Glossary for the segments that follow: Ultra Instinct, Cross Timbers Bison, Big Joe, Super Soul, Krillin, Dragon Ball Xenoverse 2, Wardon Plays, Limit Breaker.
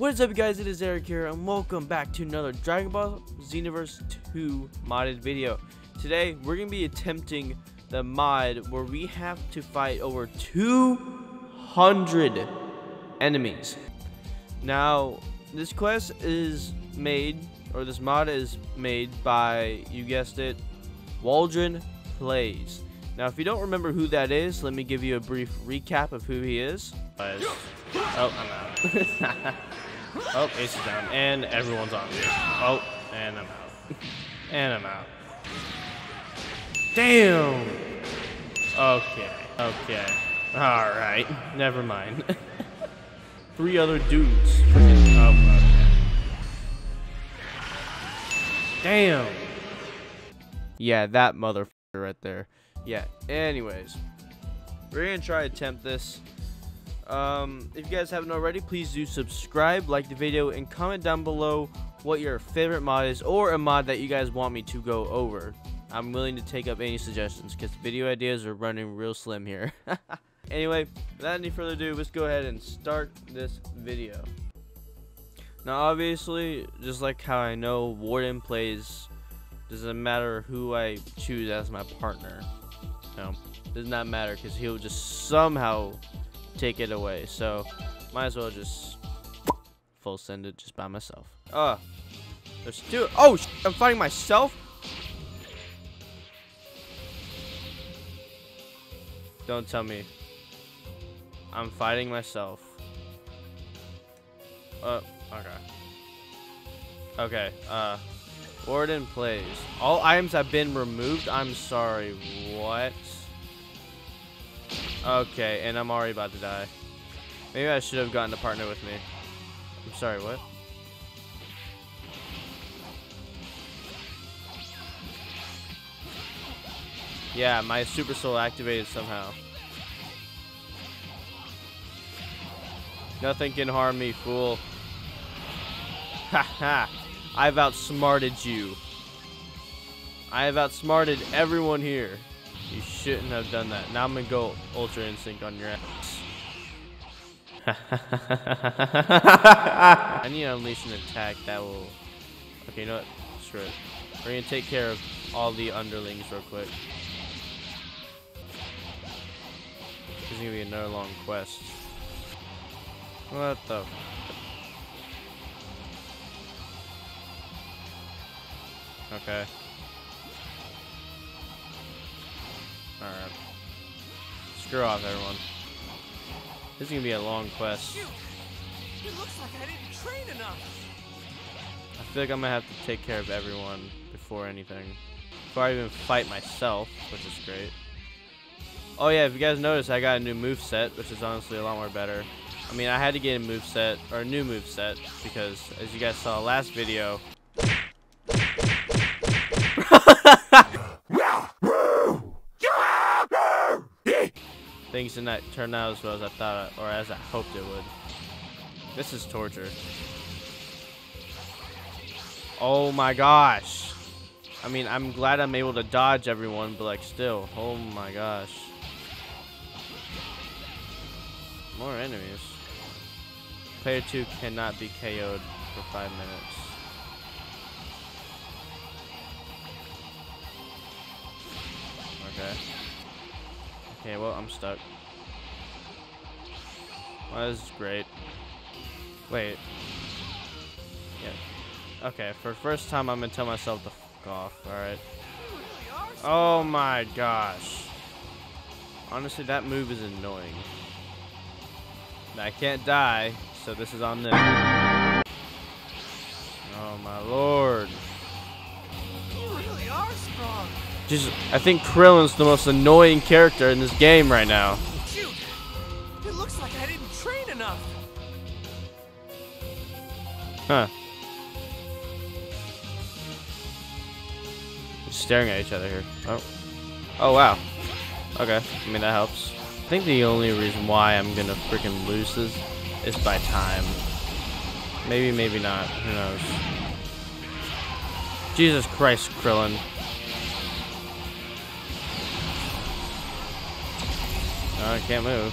What is up, guys? It is Eric here, and welcome back to another Dragon Ball Xenoverse 2 modded video. Today, we're going to be attempting the mod where we have to fight over 200 enemies. Now, this quest is made, or this mod is made by, you guessed it, Wardon Plays. Now, if you don't remember who that is, let me give you a brief recap of who he is. Oh, I'm out. Oh, Ace is down, and everyone's on me. Oh, and I'm out. And I'm out. Damn! Okay, okay. Alright, never mind. Three other dudes. Oh, okay. Damn! Yeah, that motherfucker right there. Yeah, anyways. We're gonna try to attempt this. If you guys haven't already, please do subscribe, like the video, and comment down below what your favorite mod is, or a mod that you guys want me to go over. I'm willing to take up any suggestions, because video ideas are running real slim here. Anyway, without any further ado, let's go ahead and start this video. Now, obviously, just like how I know Wardon Plays, doesn't matter who I choose as my partner. No, does not matter, because he'll just somehow take it away, so might as well just full send it just by myself. There's two. Oh, I'm fighting myself. Don't tell me I'm fighting myself. Okay. Wardon Plays. All items have been removed. I'm sorry. What? Okay, and I'm already about to die. Maybe I should have gotten a partner with me. I'm sorry, what? Yeah, my Super Soul activated somehow. Nothing can harm me, fool. Haha, I've outsmarted you. I have outsmarted everyone here. You shouldn't have done that. Now I'm gonna go Ultra Instinct on your ass. I need to unleash an attack that will... Okay, you know what? Screw it. We're gonna take care of all the underlings real quick. This is gonna be another long quest. What the... Okay. Alright. Screw off, everyone. This is gonna be a long quest. It looks like I didn't train enough. I feel like I'm gonna have to take care of everyone before anything. Before I even fight myself, which is great. Oh yeah, if you guys notice, I got a new moveset, which is honestly a lot more better. I mean, I had to get a moveset, or a new moveset, because as you guys saw last video. Things did not turn out as well as I thought, or as I hoped it would. This is torture. Oh my gosh. I mean, I'm glad I'm able to dodge everyone, but like still, oh my gosh. More enemies. Player 2 cannot be KO'd for 5 minutes. Okay. Okay, well, I'm stuck. Well, this is great. Wait. Yeah. Okay, for the first time, I'm gonna tell myself to fuck off, alright? Oh my gosh. Honestly, that move is annoying. I can't die, so this is on them. Oh my lord. You really are strong. I think Krillin's the most annoying character in this game right now. Shoot. It looks like I didn't train enough. Huh. Just staring at each other here. Oh. Oh wow. Okay. I mean, that helps. I think the only reason why I'm gonna freaking lose this is by time. Maybe, maybe not. Who knows? Jesus Christ, Krillin. I can't move.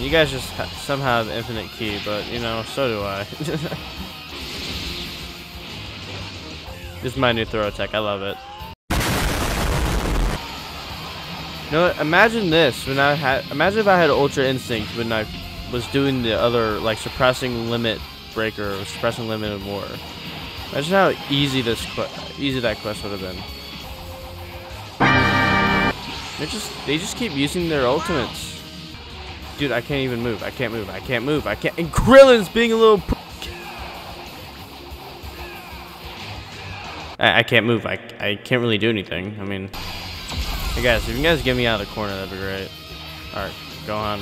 You guys just somehow have the infinite key, but you know, so do I. This is my new throw attack. I love it. You know, imagine this. When I had, imagine if I had Ultra Instinct when I was doing the other, like suppressing Limit Breaker or suppressing Limit of War. Imagine how easy this that quest would have been. They just keep using their ultimates. Dude, I can't even move. I can't move. I can't move. I can't. And Krillin's being a little prick. I can't move. I can't really do anything. I mean, hey guys, if you guys get me out of the corner, that'd be great. All right, go on.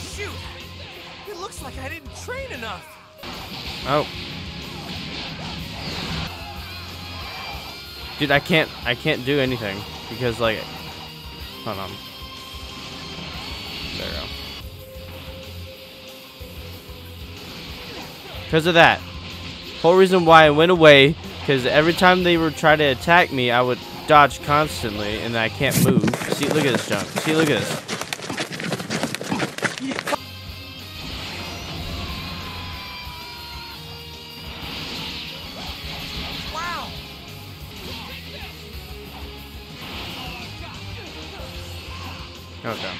Shoot! It looks like I didn't train enough. Oh. Dude, I can't do anything because like, hold on. There we go. Because of that. Whole reason why I went away, because every time they would try to attack me, I would dodge constantly and I can't move. See, look at this junk. See, look at this. Okay.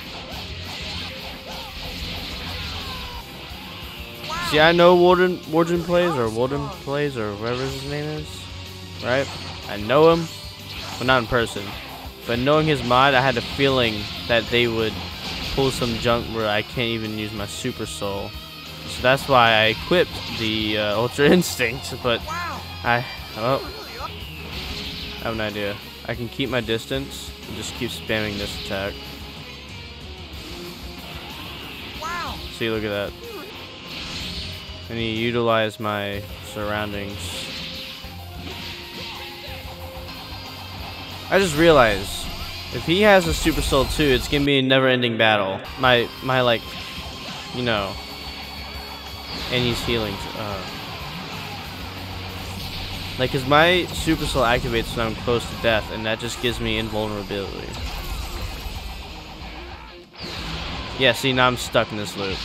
See, I know Wardon Plays or whatever his name is, right? I know him, but not in person. But knowing his mod, I had a feeling that they would pull some junk where I can't even use my Super Soul. So that's why I equipped the Ultra Instinct, but I have an idea. I can keep my distance and just keep spamming this attack. See, look at that. And he utilized my surroundings. I just realized if he has a Super Soul 2, it's gonna be a never-ending battle. My like, you know. And he's healing. Like, cause my Super Soul activates when I'm close to death, and that just gives me invulnerability. Yeah, see, now I'm stuck in this loop.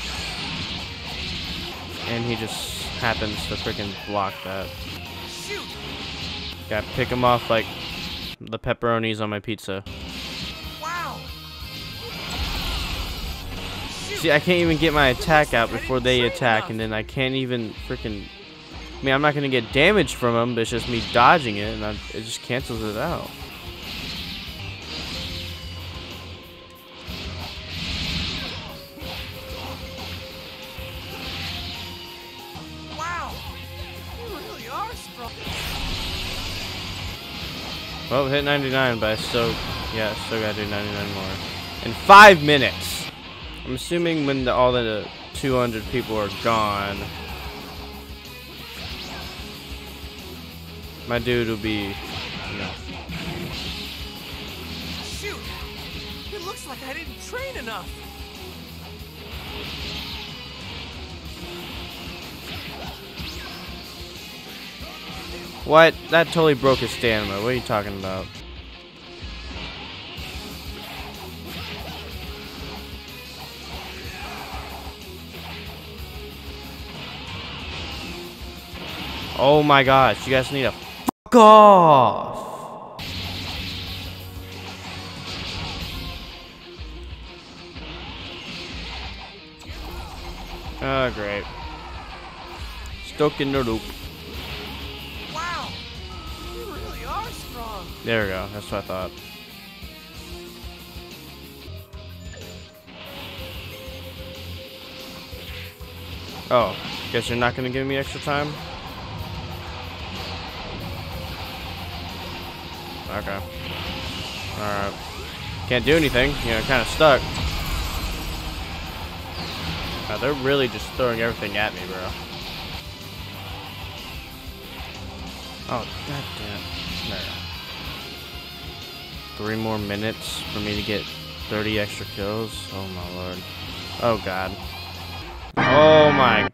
And he just happens to freaking block that. Gotta pick him off like the pepperonis on my pizza. Wow. See, I can't even get my attack out before they attack, and then I can't even freaking... I mean, I'm not gonna get damage from him, but it's just me dodging it, and it just cancels it out. Well, hit 99, but I still, yeah, still gotta do 99 more. In 5 minutes! I'm assuming when all the 200 people are gone, my dude will be, you know. Shoot! It looks like I didn't train enough! What? That totally broke his stamina. What are you talking about? Oh my gosh, you guys need to fuck off! Oh, great. Stuck in the loop. There we go, that's what I thought. Oh, guess you're not gonna give me extra time? Okay. Alright. Can't do anything, you know, kinda stuck. Wow, they're really just throwing everything at me, bro. Oh, goddamn. There we go. 3 more minutes for me to get 30 extra kills. Oh my lord. Oh god. Oh my.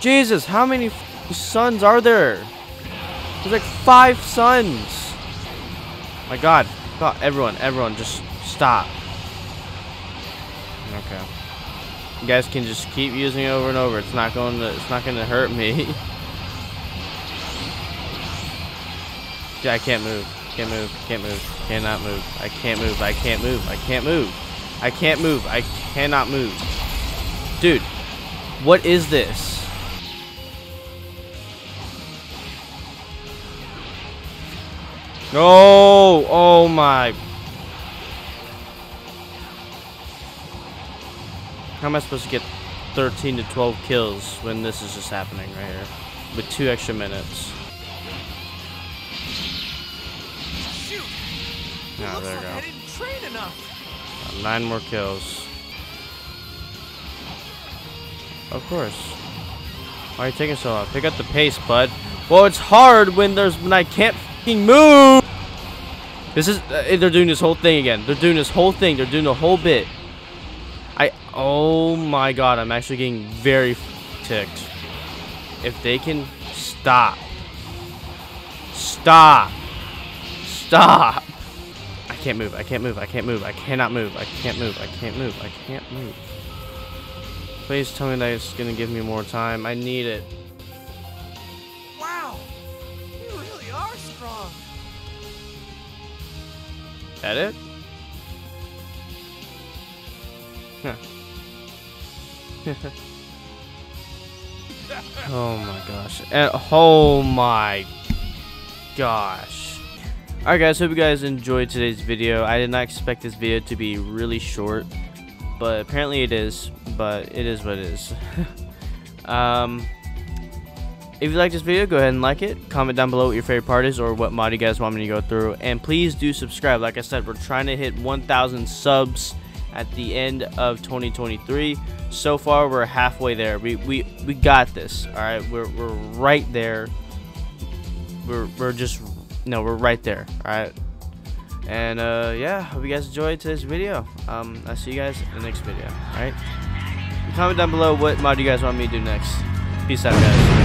Jesus, how many suns are there? There's like 5 suns. My God. God, everyone, just stop. Okay. You guys can just keep using it over and over. It's not going to hurt me. Dude, I can't move. I cannot move. Dude, what is this? No! Oh my. How am I supposed to get 13 to 12 kills when this is just happening right here? With 2 extra minutes. Oh, there we go. I didn't train enough. 9 more kills. Of course. Why are you taking so long? Pick up the pace, bud. Well, it's hard when I can't fucking move. This is they're doing this whole thing again. They're doing the whole bit. Oh my God, I'm actually getting very ticked. If they can stop. I cannot move. Please tell me that it's gonna give me more time. I need it. Wow, you really are strong. Edit? Huh. Oh my gosh. Oh my gosh. Alright guys, hope you guys enjoyed today's video. I did not expect this video to be really short, but apparently it is, but it is what it is. If you like this video, go ahead and like it. Comment down below what your favorite part is or what mod you guys want me to go through. And please do subscribe. Like I said, we're trying to hit 1,000 subs at the end of 2023. So far, we're halfway there. We got this. All right, we're right there. We're right there. All right, and yeah, hope you guys enjoyed today's video. I'll see you guys in the next video. All right, comment down below what mod you guys want me to do next. Peace out, guys.